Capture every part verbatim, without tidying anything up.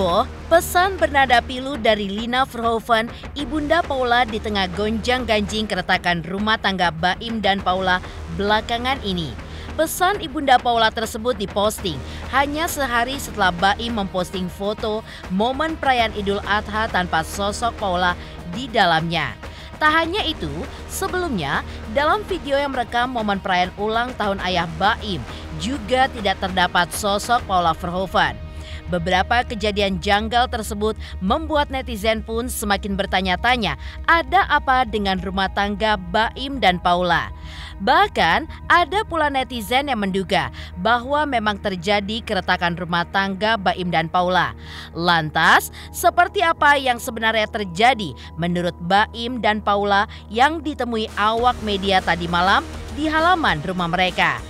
Heboh, pesan bernada pilu dari Lina Verhoeven, ibunda Paula di tengah gonjang-ganjing keretakan rumah tangga Baim dan Paula belakangan ini. Pesan ibunda Paula tersebut diposting hanya sehari setelah Baim memposting foto momen perayaan Idul Adha tanpa sosok Paula di dalamnya. Tak hanya itu, sebelumnya dalam video yang merekam momen perayaan ulang tahun ayah Baim juga tidak terdapat sosok Paula Verhoeven. Beberapa kejadian janggal tersebut membuat netizen pun semakin bertanya-tanya ada apa dengan rumah tangga Baim dan Paula. Bahkan ada pula netizen yang menduga bahwa memang terjadi keretakan rumah tangga Baim dan Paula. Lantas seperti apa yang sebenarnya terjadi menurut Baim dan Paula yang ditemui awak media tadi malam di halaman rumah mereka?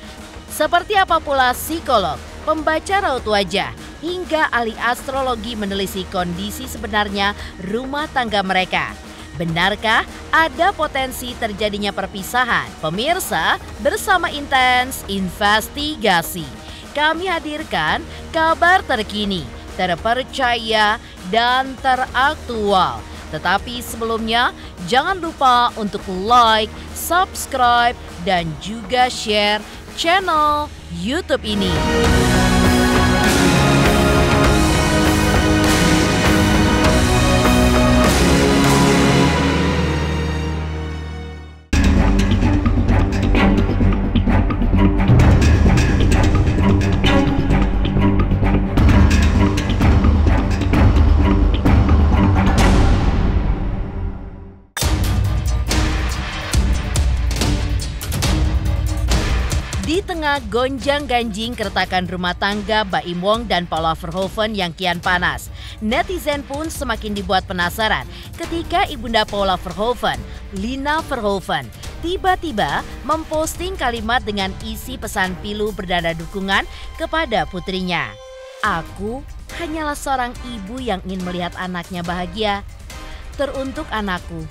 Seperti apa pula psikolog, pembaca raut wajah, hingga ahli astrologi menelisik kondisi sebenarnya rumah tangga mereka. Benarkah ada potensi terjadinya perpisahan? Pemirsa, bersama Intens Investigasi, kami hadirkan kabar terkini, terpercaya, dan teraktual. Tetapi sebelumnya, jangan lupa untuk like, subscribe, dan juga share channel YouTube ini. Di tengah gonjang-ganjing keretakan rumah tangga Baim Wong dan Paula Verhoeven yang kian panas, netizen pun semakin dibuat penasaran ketika ibunda Paula Verhoeven, Lina Verhoeven, tiba-tiba memposting kalimat dengan isi pesan pilu bernada dukungan kepada putrinya. Aku hanyalah seorang ibu yang ingin melihat anaknya bahagia. Teruntuk anakku,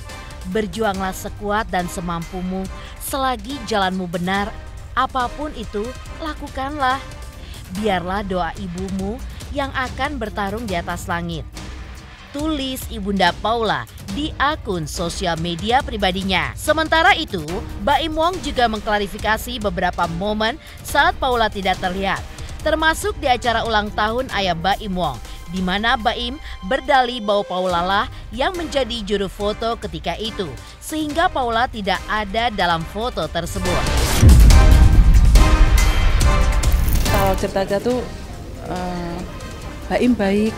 berjuanglah sekuat dan semampumu selagi jalanmu benar. Apapun itu, lakukanlah. Biarlah doa ibumu yang akan bertarung di atas langit. Tulis ibunda Paula di akun sosial media pribadinya. Sementara itu, Baim Wong juga mengklarifikasi beberapa momen saat Paula tidak terlihat, termasuk di acara ulang tahun ayah Baim Wong, di mana Baim berdalih bahwa Paula lah yang menjadi juru foto ketika itu, sehingga Paula tidak ada dalam foto tersebut. Kalau ceritanya tuh eh, Baim baik,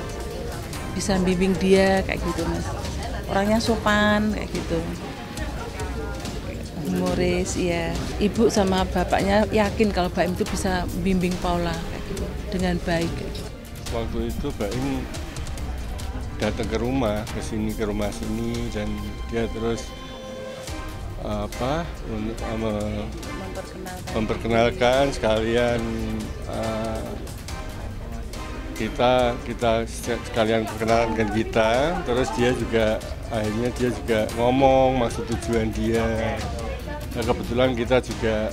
bisa bimbing dia kayak gitu mas, orangnya sopan kayak gitu, humoris ya. Ibu sama bapaknya yakin kalau Baim itu bisa bimbing Paula kayak gitu, dengan baik. Gitu. Waktu itu Baim datang ke rumah, ke sini ke rumah sini, dan dia terus apa untuk um, memperkenalkan. memperkenalkan sekalian uh, kita kita sekalian perkenalkan kita, terus dia juga akhirnya dia juga ngomong maksud tujuan dia. Nah, kebetulan kita juga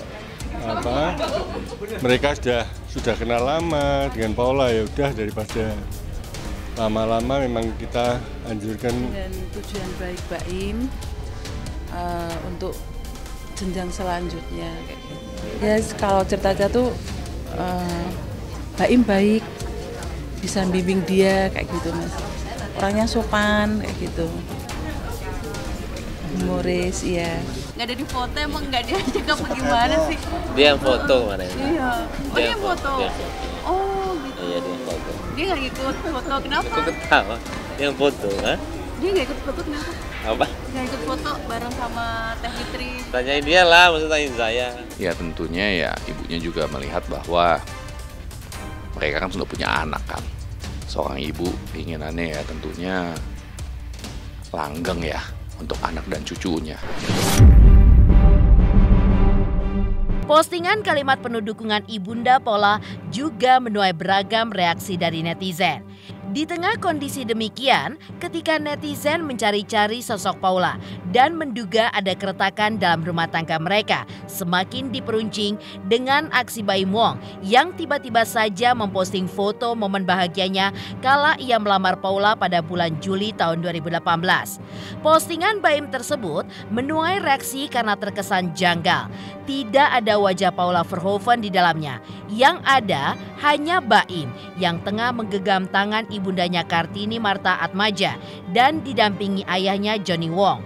apa mereka sudah sudah kenal lama dengan Paula, ya udah daripada lama-lama memang kita anjurkan dan tujuan baik Baim Uh, untuk jenjang selanjutnya. Ya yes, kalau ceritanya tuh uh, Baim baik, bisa bimbing dia kayak gitu mas, orangnya sopan kayak gitu, humoris ya. Nggak ada di foto, emang nggak diajak apa gimana sih? Dia yang foto kemarin. Iya. Oh dia yang foto. Dia foto. Oh gitu. Iya dia yang foto. Dia nggak ikut foto kenapa? Aku ketawa. Dia yang foto, ah? Dia nggak ikut foto kenapa? Apa? Nggak ikut foto bareng sama Teh Fitri. Tanyain dia lah, maksudnya tanyain saya. Ya tentunya ya ibunya juga melihat bahwa mereka kan sudah punya anak kan. Seorang ibu keinginannya ya tentunya langgeng ya untuk anak dan cucunya. Postingan kalimat penuh dukungan ibunda Paula juga menuai beragam reaksi dari netizen. Di tengah kondisi demikian, ketika netizen mencari-cari sosok Paula dan menduga ada keretakan dalam rumah tangga mereka, semakin diperuncing dengan aksi Baim Wong yang tiba-tiba saja memposting foto momen bahagianya kala ia melamar Paula pada bulan Juli tahun dua ribu delapan belas. Postingan Baim tersebut menuai reaksi karena terkesan janggal. Tidak ada wajah Paula Verhoeven di dalamnya. Yang ada hanya Baim yang tengah menggenggam tangan ibundanya Kartini Marta Atmaja dan didampingi ayahnya Johnny Wong.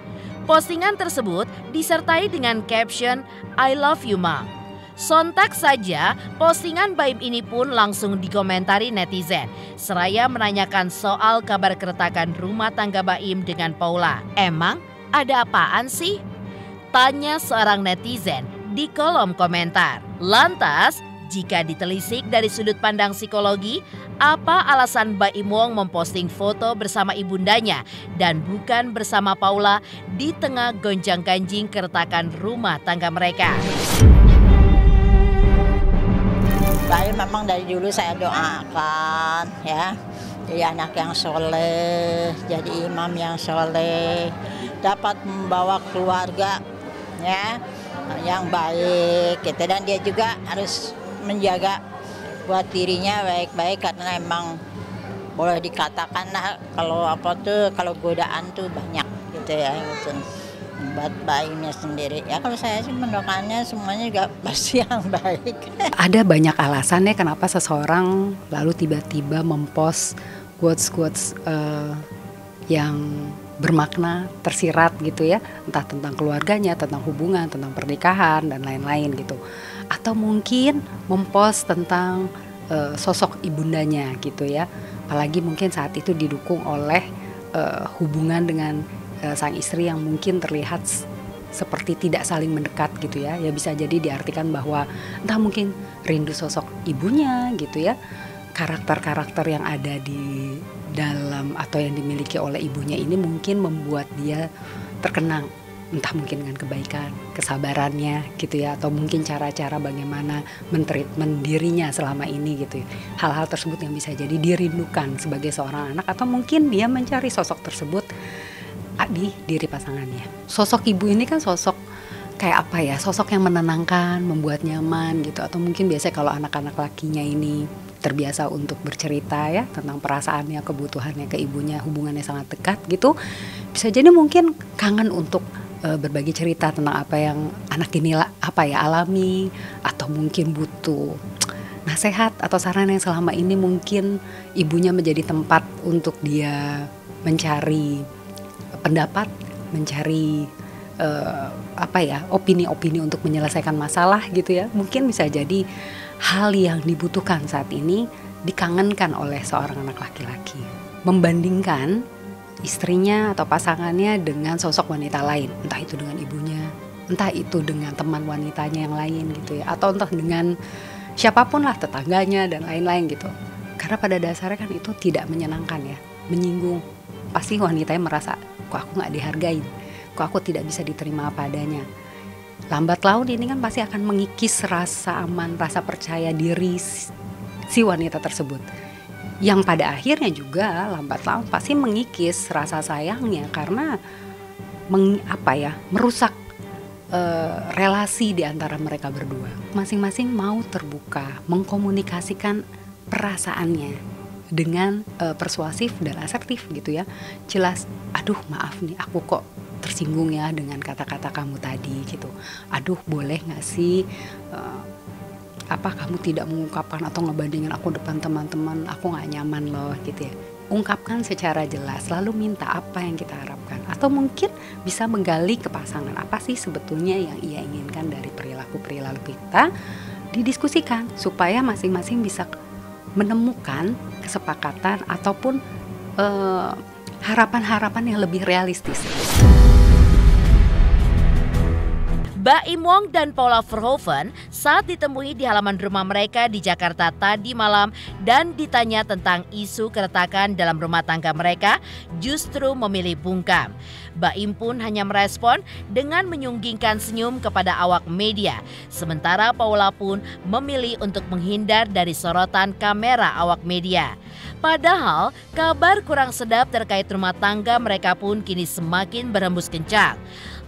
Postingan tersebut disertai dengan caption "I love you, Ma". Sontak saja postingan Baim ini pun langsung dikomentari netizen seraya menanyakan soal kabar keretakan rumah tangga Baim dengan Paula. Emang ada apaan sih? Tanya seorang netizen di kolom komentar. Lantas, jika ditelisik dari sudut pandang psikologi, apa alasan Baim Wong memposting foto bersama ibundanya dan bukan bersama Paula di tengah gonjang-ganjing keretakan rumah tangga mereka? Baim memang dari dulu saya doakan, ya, jadi anak yang soleh, jadi imam yang soleh, dapat membawa keluarga, ya, yang baik, gitu. Dan dia juga harus menjaga buat dirinya baik-baik, karena emang boleh dikatakan lah kalau apa tuh, kalau godaan tuh banyak, gitu ya, gitu. Buat Baimnya sendiri, ya kalau saya sih mendoakannya semuanya juga pasti yang baik. Ada banyak alasannya kenapa seseorang lalu tiba-tiba mempost quotes-quotes uh, yang bermakna tersirat gitu ya, entah tentang keluarganya, tentang hubungan, tentang pernikahan dan lain-lain gitu. Atau mungkin mempost tentang uh, sosok ibundanya gitu ya, apalagi mungkin saat itu didukung oleh uh, hubungan dengan sang istri yang mungkin terlihat seperti tidak saling mendekat gitu ya. Ya bisa jadi diartikan bahwa entah mungkin rindu sosok ibunya gitu ya, karakter-karakter yang ada di dalam atau yang dimiliki oleh ibunya ini mungkin membuat dia terkenang, entah mungkin dengan kebaikan, kesabarannya gitu ya, atau mungkin cara-cara bagaimana men-treatment dirinya selama ini gitu ya. Hal-hal tersebut yang bisa jadi dirindukan sebagai seorang anak, atau mungkin dia mencari sosok tersebut di diri pasangannya. Sosok ibu ini kan sosok kayak apa ya, sosok yang menenangkan, membuat nyaman gitu. Atau mungkin biasanya kalau anak-anak lakinya ini terbiasa untuk bercerita ya tentang perasaannya, kebutuhannya ke ibunya, hubungannya sangat dekat gitu, bisa jadi mungkin kangen untuk e, berbagi cerita tentang apa yang anak ini apa ya alami, atau mungkin butuh nasihat atau saran yang selama ini mungkin ibunya menjadi tempat untuk dia mencari pendapat, mencari uh, apa ya opini-opini untuk menyelesaikan masalah gitu ya. Mungkin bisa jadi hal yang dibutuhkan saat ini dikangenkan oleh seorang anak laki-laki. Membandingkan istrinya atau pasangannya dengan sosok wanita lain, entah itu dengan ibunya, entah itu dengan teman wanitanya yang lain gitu ya, atau entah dengan siapapun lah, tetangganya dan lain-lain gitu. Karena pada dasarnya kan itu tidak menyenangkan ya, menyinggung. Pasti wanitanya merasa, kok aku gak dihargain, kok aku tidak bisa diterima apa adanya. Lambat laun ini kan pasti akan mengikis rasa aman, rasa percaya diri si wanita tersebut, yang pada akhirnya juga lambat laun pasti mengikis rasa sayangnya, karena meng, apa ya, merusak e, relasi di antara mereka berdua. Masing-masing mau terbuka, mengkomunikasikan perasaannya dengan e, persuasif dan asertif gitu ya. Jelas, aduh maaf nih aku kok tersinggung ya dengan kata-kata kamu tadi gitu. Aduh boleh gak sih e, apa kamu tidak mengungkapkan atau ngebandingin aku depan teman-teman, aku gak nyaman loh gitu ya. Ungkapkan secara jelas, lalu minta apa yang kita harapkan. Atau mungkin bisa menggali ke pasangan, apa sih sebetulnya yang ia inginkan dari perilaku-perilaku kita, didiskusikan supaya masing-masing bisa menemukan kesepakatan ataupun harapan-harapan eh, yang lebih realistis. Baim Wong dan Paula Verhoeven saat ditemui di halaman rumah mereka di Jakarta tadi malam dan ditanya tentang isu keretakan dalam rumah tangga mereka, justru memilih bungkam. Baim pun hanya merespon dengan menyunggingkan senyum kepada awak media. Sementara Paula pun memilih untuk menghindar dari sorotan kamera awak media. Padahal kabar kurang sedap terkait rumah tangga mereka pun kini semakin berhembus kencang.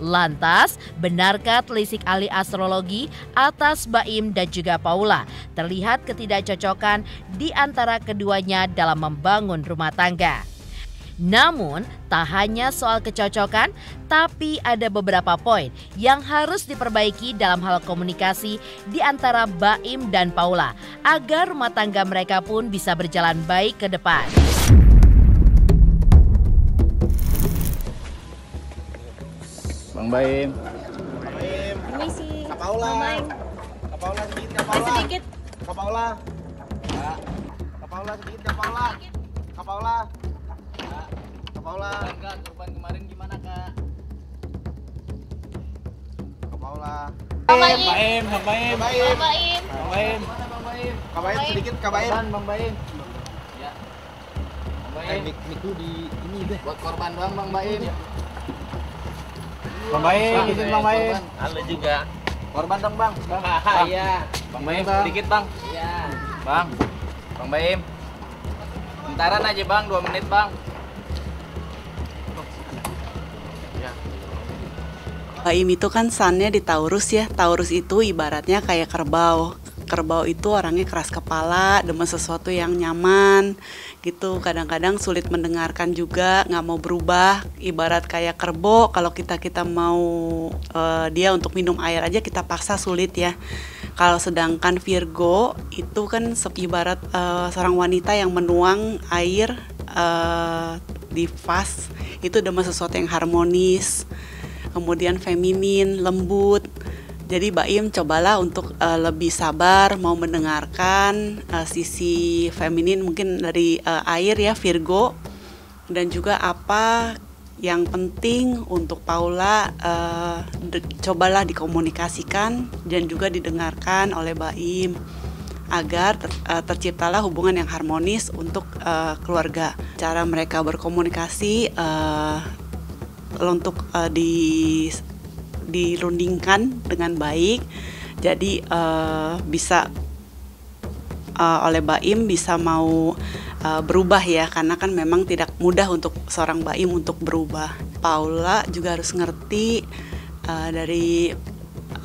Lantas, benarkah telisik ahli astrologi atas Baim dan juga Paula? Terlihat ketidakcocokan di antara keduanya dalam membangun rumah tangga. Namun, tak hanya soal kecocokan, tapi ada beberapa poin yang harus diperbaiki dalam hal komunikasi di antara Baim dan Paula agar rumah tangga mereka pun bisa berjalan baik ke depan. Bang Baim. Baim. Ini sih. Kak Paula. Baim. Kak Paula sedikit, Kak Paula. Sedikit. Kak Paula. Kak Paula sedikit, Kak Paula. Kak Paula. Paula, Kak, korban kemarin gimana, Kak? Kak Paula. Kak Baim, Kak Baim, Kak Baim. Kak Baim. Kak Baim sedikit, Kak Baim. Bang Baim. Ya. Bang Baim. Mik mik lu di ini deh. Buat korban doang, Bang Baim. Bang Baim, izin Bang Baim. Halo juga. Korban dong, Bang. Bang. Iya. Bang Baim sedikit, Bang. Iya. Bang. Bang Baim. Bentaran aja, Bang. dua menit, Bang. Baim itu kan sunnya di Taurus ya, Taurus itu ibaratnya kayak kerbau. Kerbau itu orangnya keras kepala, demen sesuatu yang nyaman gitu. Kadang-kadang sulit mendengarkan juga, nggak mau berubah. Ibarat kayak kerbau, kalau kita-kita mau uh, dia untuk minum air aja kita paksa sulit ya. Kalau sedangkan Virgo itu kan ibarat uh, seorang wanita yang menuang air uh, di vas. Itu demen sesuatu yang harmonis, kemudian feminin, lembut. Jadi Baim cobalah untuk uh, lebih sabar, mau mendengarkan uh, sisi feminin mungkin dari uh, air ya Virgo. Dan juga apa yang penting untuk Paula, uh, cobalah dikomunikasikan dan juga didengarkan oleh Baim agar ter, uh, terciptalah hubungan yang harmonis untuk uh, keluarga. Cara mereka berkomunikasi uh, untuk uh, di dirundingkan dengan baik, jadi uh, bisa uh, oleh Baim bisa mau uh, berubah ya, karena kan memang tidak mudah untuk seorang Baim untuk berubah. Paula juga harus ngerti uh, dari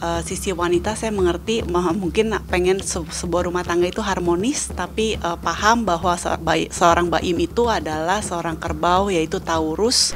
uh, sisi wanita. Saya mengerti mungkin pengen se sebuah rumah tangga itu harmonis, tapi uh, paham bahwa se bayi, seorang Baim itu adalah seorang kerbau yaitu Taurus.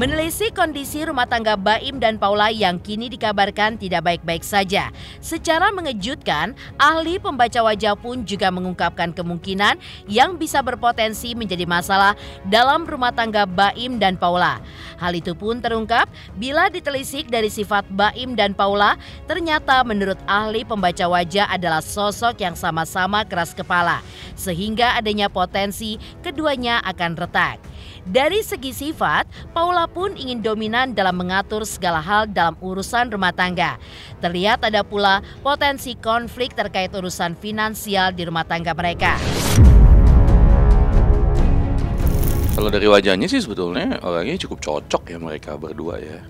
Menelisik kondisi rumah tangga Baim dan Paula yang kini dikabarkan tidak baik-baik saja. Secara mengejutkan, ahli pembaca wajah pun juga mengungkapkan kemungkinan yang bisa berpotensi menjadi masalah dalam rumah tangga Baim dan Paula. Hal itu pun terungkap bila ditelisik dari sifat Baim dan Paula, ternyata menurut ahli pembaca wajah adalah sosok yang sama-sama keras kepala, sehingga adanya potensi keduanya akan retak. Dari segi sifat, Paula pun ingin dominan dalam mengatur segala hal dalam urusan rumah tangga. Terlihat ada pula potensi konflik terkait urusan finansial di rumah tangga mereka. Kalau dari wajahnya sih sebetulnya orangnya cukup cocok ya mereka berdua ya.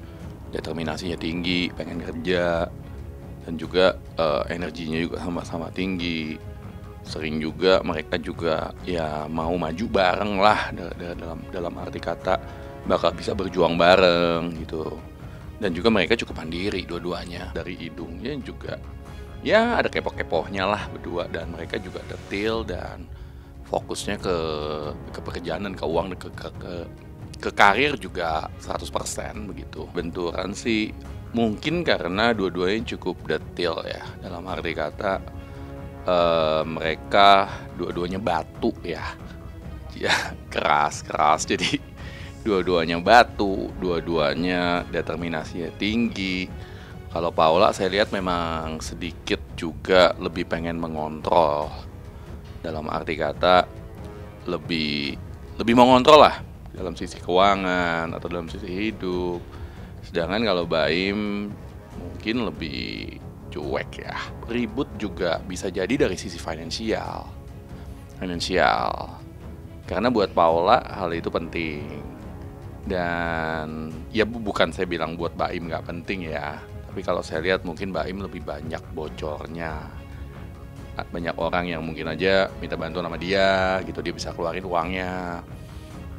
Determinasinya tinggi, pengen kerja, dan juga uh, energinya juga sama-sama tinggi. Sering juga mereka juga ya mau maju bareng lah dalam dalam arti kata bakal bisa berjuang bareng gitu. Dan juga mereka cukup mandiri dua-duanya, dari hidungnya juga ya ada kepo-kepohnya lah berdua, dan mereka juga detail dan fokusnya ke ke pekerjaan dan ke uang, ke ke, ke, ke karir juga seratus persen begitu. Benturan sih mungkin karena dua-duanya cukup detail ya, dalam arti kata Uh, mereka dua-duanya batu ya, ya keras-keras, jadi dua-duanya batu, dua-duanya determinasinya tinggi. Kalau Paula saya lihat memang sedikit juga lebih pengen mengontrol, dalam arti kata lebih lebih mengontrol lah dalam sisi keuangan atau dalam sisi hidup. Sedangkan kalau Baim mungkin lebih cuek ya. Ribut juga bisa jadi dari sisi finansial. Finansial. Karena buat Paula hal itu penting. Dan ya bukan saya bilang buat Baim nggak penting ya. Tapi kalau saya lihat mungkin Baim lebih banyak bocornya. banyak orang yang mungkin aja minta bantuan sama dia gitu, dia bisa keluarin uangnya.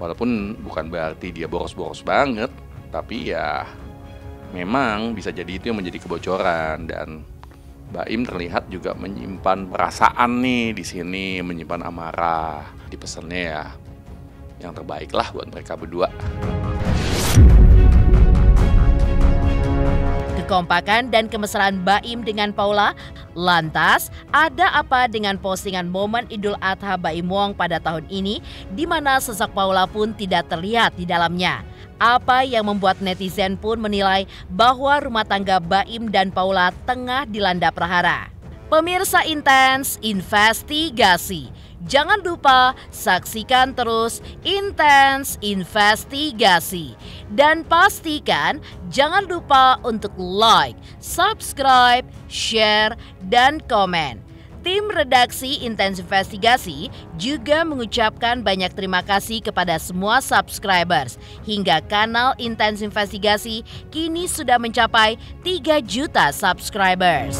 Walaupun bukan berarti dia boros-boros banget, tapi ya memang bisa jadi itu yang menjadi kebocoran. Dan Baim terlihat juga menyimpan perasaan nih di sini, menyimpan amarah. Di pesannya ya yang terbaik lah buat mereka berdua. Kekompakan dan kemesraan Baim dengan Paula. Lantas, ada apa dengan postingan momen Idul Adha Baim Wong pada tahun ini di mana sosok Paula pun tidak terlihat di dalamnya? Apa yang membuat netizen pun menilai bahwa rumah tangga Baim dan Paula tengah dilanda prahara. Pemirsa Intens Investigasi, jangan lupa saksikan terus Intens Investigasi. Dan pastikan jangan lupa untuk like, subscribe, share, dan komen. Tim redaksi Intens Investigasi juga mengucapkan banyak terima kasih kepada semua subscribers. Hingga kanal Intens Investigasi kini sudah mencapai tiga juta subscribers.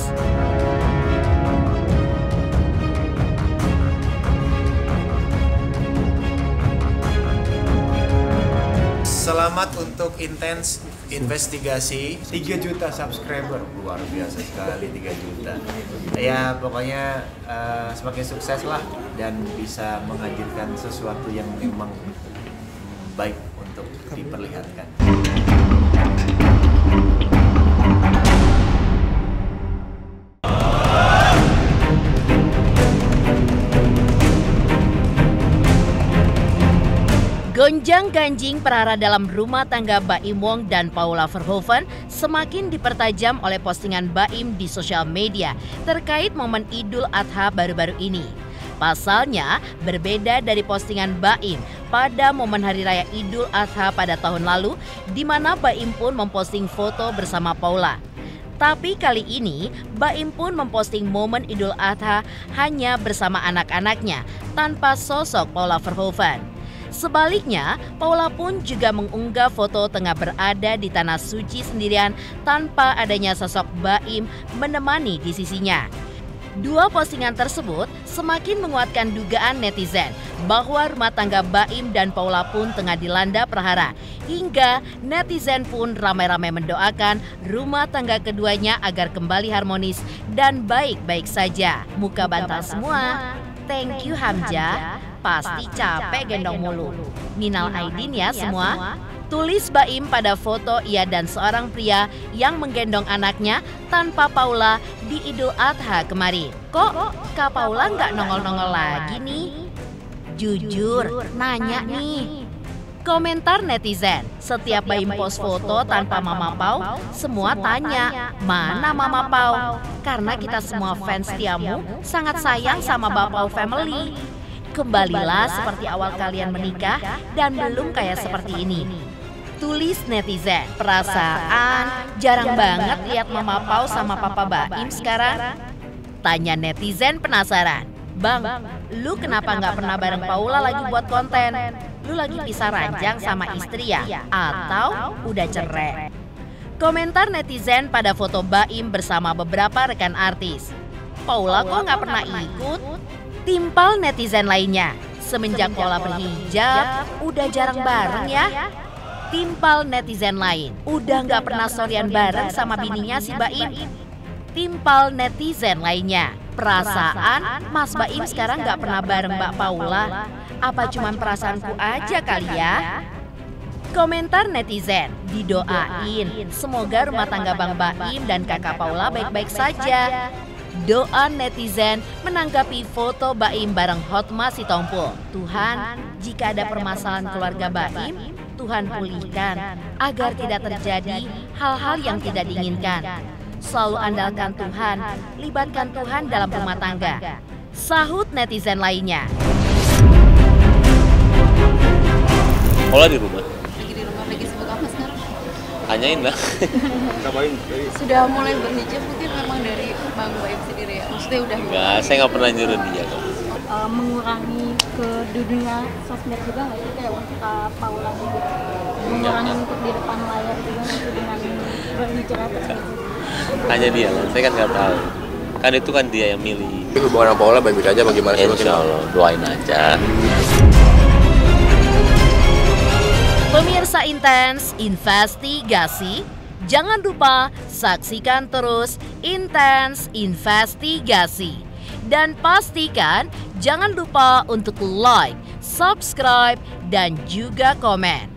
Selamat untuk Intens Investigasi. tiga juta subscriber, luar biasa sekali, tiga juta. Ya pokoknya uh, semakin sukses lah, dan bisa menghadirkan sesuatu yang memang baik untuk diperlihatkan. Gonjang-ganjing perara dalam rumah tangga Baim Wong dan Paula Verhoeven semakin dipertajam oleh postingan Baim di sosial media terkait momen Idul Adha baru-baru ini. Pasalnya, berbeda dari postingan Baim pada momen Hari Raya Idul Adha pada tahun lalu, di mana Baim pun memposting foto bersama Paula. Tapi kali ini, Baim pun memposting momen Idul Adha hanya bersama anak-anaknya, tanpa sosok Paula Verhoeven. Sebaliknya, Paula pun juga mengunggah foto tengah berada di Tanah Suci sendirian tanpa adanya sosok Baim menemani di sisinya. Dua postingan tersebut semakin menguatkan dugaan netizen bahwa rumah tangga Baim dan Paula pun tengah dilanda prahara. Hingga netizen pun ramai-ramai mendoakan rumah tangga keduanya agar kembali harmonis dan baik-baik saja. Muka bantah semua. Thank you Hamza. Pasti capek gendong mulu. Minal aidin ya semua. Tulis Baim pada foto ia dan seorang pria yang menggendong anaknya tanpa Paula di Idul Adha kemarin. Kok Kak Paula nggak nongol-nongol lagi nih? Jujur, nanya nih. Komentar netizen, setiap Baim post foto tanpa Mama Pau, semua tanya, mana Mama Pau? Karena kita semua fans setiamu sangat sayang sama Bapak Family. Kembalilah seperti awal kalian menikah dan belum kayak seperti ini. Tulis netizen, perasaan jarang banget lihat Mama Pau sama Papa Baim sekarang. Tanya netizen penasaran, Bang, lu kenapa nggak pernah bareng Paula lagi buat konten? Lu lagi pisah ranjang sama istri ya? Atau udah cerai? Komentar netizen pada foto Baim bersama beberapa rekan artis, Paula kok nggak pernah ikut? Timpal netizen lainnya, semenjak Paula berhijab, udah jarang bareng ya. Timpal netizen lain, udah nggak pernah sorian bareng sama bininya si Baim. Timpal netizen lainnya, perasaan Mas Baim sekarang nggak pernah bareng Mbak Paula. Apa cuman perasaanku aja kali ya? Komentar netizen, didoain semoga rumah tangga Bang Baim dan kakak Paula baik-baik saja. Doa netizen menanggapi foto Baim bareng Hotma Sitompul. Tuhan, jika ada permasalahan keluarga Baim, Tuhan pulihkan agar tidak terjadi hal-hal yang tidak diinginkan. Selalu andalkan Tuhan, libatkan Tuhan dalam rumah tangga. Sahut netizen lainnya. Olah di rumah. Lagi di rumah, lagi sibuk apa sekarang? Tanyain lah. Sudah mulai berhijab mungkin memang dari Bang Baim sendiri ya? Maksudnya udah enggak, saya nggak pernah nyuruh dia kok. Uh, mengurangi ke dunia sosmed juga nggak sih? Kayak untuk uh, Paula juga mengurangi untuk di depan layar juga dengan berbicara tersebut. Tanya dia lah, saya kan nggak tahu. Kan itu kan dia yang milih. Hubungan sama Paula baik-baik aja bagaimana sih? Insya Allah, doain aja. Pemirsa Intens Investigasi, jangan lupa saksikan terus Intens Investigasi. Dan pastikan jangan lupa untuk like, subscribe, dan juga komen.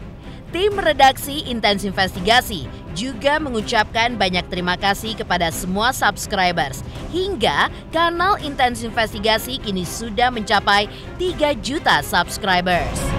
Tim redaksi Intens Investigasi juga mengucapkan banyak terima kasih kepada semua subscribers. Hingga kanal Intens Investigasi kini sudah mencapai tiga juta subscribers.